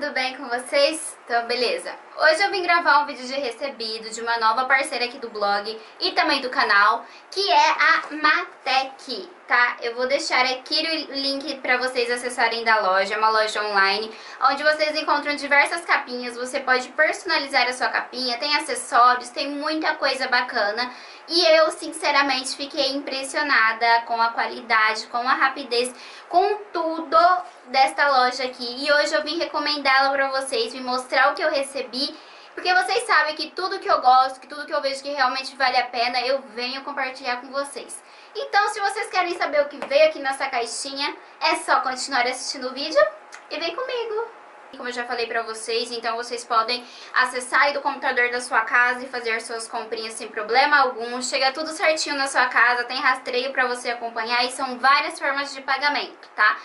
tudo bem com vocês? Então beleza, hoje eu vim gravar um vídeo de recebido de uma nova parceira aqui do blog e também do canal, que é a Matecki, tá? Eu vou deixar aqui o link pra vocês acessarem da loja, é uma loja online, onde vocês encontram diversas capinhas, você pode personalizar a sua capinha, tem acessórios, tem muita coisa bacana. E eu, sinceramente, fiquei impressionada com a qualidade, com a rapidez, com tudo desta loja aqui. E hoje eu vim recomendá-la pra vocês, vim mostrar o que eu recebi. Porque vocês sabem que tudo que eu gosto, que tudo que eu vejo que realmente vale a pena, eu venho compartilhar com vocês. Então, se vocês querem saber o que veio aqui nessa caixinha, é só continuar assistindo o vídeo e vem comigo! Como eu já falei pra vocês, então vocês podem acessar aí do computador da sua casa e fazer suas comprinhas sem problema algum. Chega tudo certinho na sua casa, tem rastreio pra você acompanhar e são várias formas de pagamento, tá?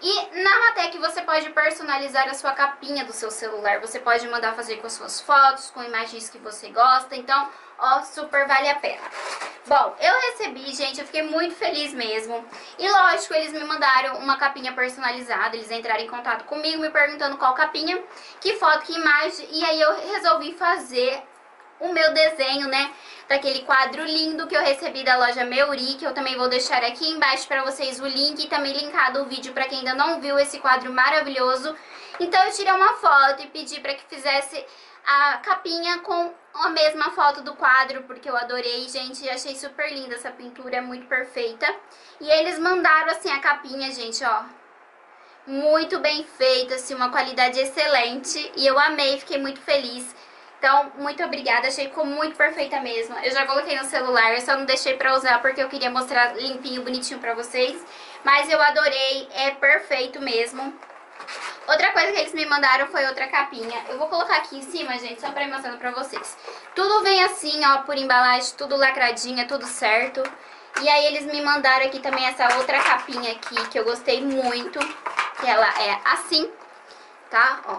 E na Matecki você pode personalizar a sua capinha do seu celular, você pode mandar fazer com as suas fotos, com imagens que você gosta, então, ó, super vale a pena. Bom, eu recebi, gente, eu fiquei muito feliz mesmo. E lógico, eles me mandaram uma capinha personalizada, eles entraram em contato comigo me perguntando qual capinha, que foto, que imagem, e aí eu resolvi fazer o meu desenho, né, daquele quadro lindo que eu recebi da loja Meuri, que eu também vou deixar aqui embaixo pra vocês o link e também linkado o vídeo pra quem ainda não viu esse quadro maravilhoso. Então eu tirei uma foto e pedi pra que fizesse a capinha com a mesma foto do quadro, porque eu adorei, gente, e achei super linda, essa pintura é muito perfeita. E eles mandaram, assim, a capinha, gente, ó, muito bem feita, assim, uma qualidade excelente, e eu amei, fiquei muito feliz. Então, muito obrigada, achei que ficou muito perfeita mesmo. Eu já coloquei no celular, eu só não deixei pra usar porque eu queria mostrar limpinho, bonitinho pra vocês. Mas eu adorei, é perfeito mesmo. Outra coisa que eles me mandaram foi outra capinha. Eu vou colocar aqui em cima, gente, só pra ir mostrando pra vocês. Tudo vem assim, ó, por embalagem, tudo lacradinha, tudo certo. E aí eles me mandaram aqui também essa outra capinha aqui, que eu gostei muito. Que ela é assim, tá? Ó.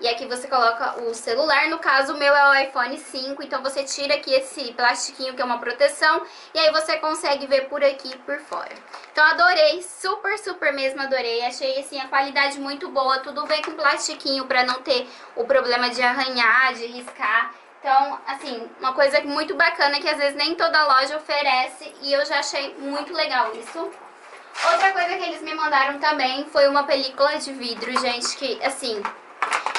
E aqui você coloca o celular, no caso o meu é o iPhone 5, então você tira aqui esse plastiquinho que é uma proteção e aí você consegue ver por aqui e por fora. Então adorei, super, super mesmo adorei, achei assim a qualidade muito boa, tudo vem com plastiquinho pra não ter o problema de arranhar, de riscar. Então, assim, uma coisa muito bacana que às vezes nem toda loja oferece e eu já achei muito legal isso. Outra coisa que eles me mandaram também foi uma película de vidro, gente, que assim...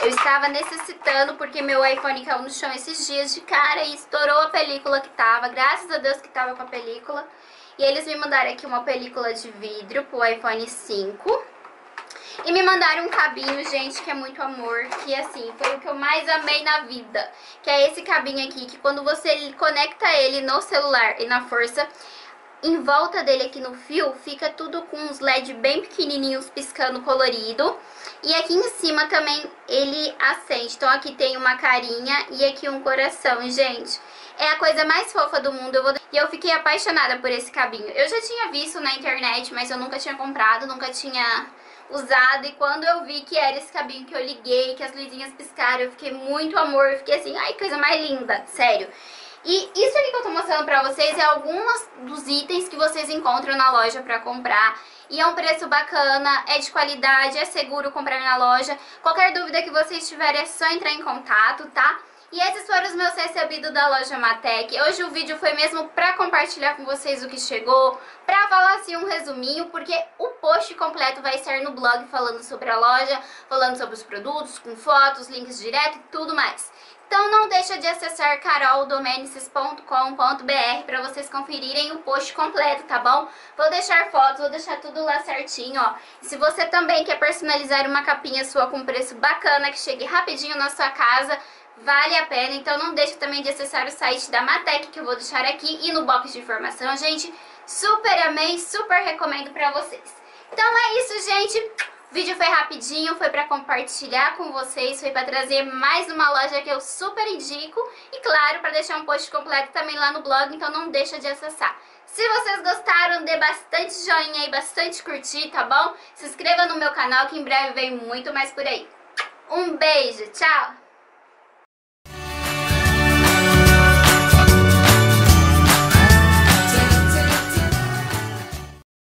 eu estava necessitando porque meu iPhone caiu no chão esses dias de cara e estourou a película que tava, graças a Deus que tava com a película. E eles me mandaram aqui uma película de vidro pro iPhone 5. E me mandaram um cabinho, gente, que é muito amor, que assim, foi o que eu mais amei na vida. Que é esse cabinho aqui, que quando você conecta ele no celular e na força... em volta dele aqui no fio fica tudo com uns LED bem pequenininhos piscando colorido. E aqui em cima também ele acende. Então aqui tem uma carinha e aqui um coração, gente. É a coisa mais fofa do mundo. E eu fiquei apaixonada por esse cabinho. Eu já tinha visto na internet, mas eu nunca tinha comprado, nunca tinha usado. E quando eu vi que era esse cabinho que eu liguei, que as luzinhas piscaram, eu fiquei muito amor. Eu fiquei assim, ai, coisa mais linda, sério. E isso aqui que eu tô mostrando pra vocês é alguns dos itens que vocês encontram na loja pra comprar. E é um preço bacana, é de qualidade, é seguro comprar na loja. Qualquer dúvida que vocês tiverem é só entrar em contato, tá? E esses foram os meus recebidos da loja Matecki. Hoje o vídeo foi mesmo pra compartilhar com vocês o que chegou, pra falar assim um resuminho, porque o post completo vai sair no blog falando sobre a loja, falando sobre os produtos, com fotos, links direto e tudo mais. Então não deixa de acessar caroldomenices.com.br para vocês conferirem o post completo, tá bom? Vou deixar fotos, vou deixar tudo lá certinho, ó. E se você também quer personalizar uma capinha sua com preço bacana, que chegue rapidinho na sua casa, vale a pena. Então não deixa também de acessar o site da Matecki, que eu vou deixar aqui, e no box de informação, gente. Super amei, super recomendo para vocês. Então é isso, gente. O vídeo foi rapidinho, foi pra compartilhar com vocês, foi pra trazer mais uma loja que eu super indico e, claro, pra deixar um post completo também lá no blog, então não deixa de acessar. Se vocês gostaram, dê bastante joinha e bastante curtir, tá bom? Se inscreva no meu canal que em breve vem muito mais por aí. Um beijo, tchau!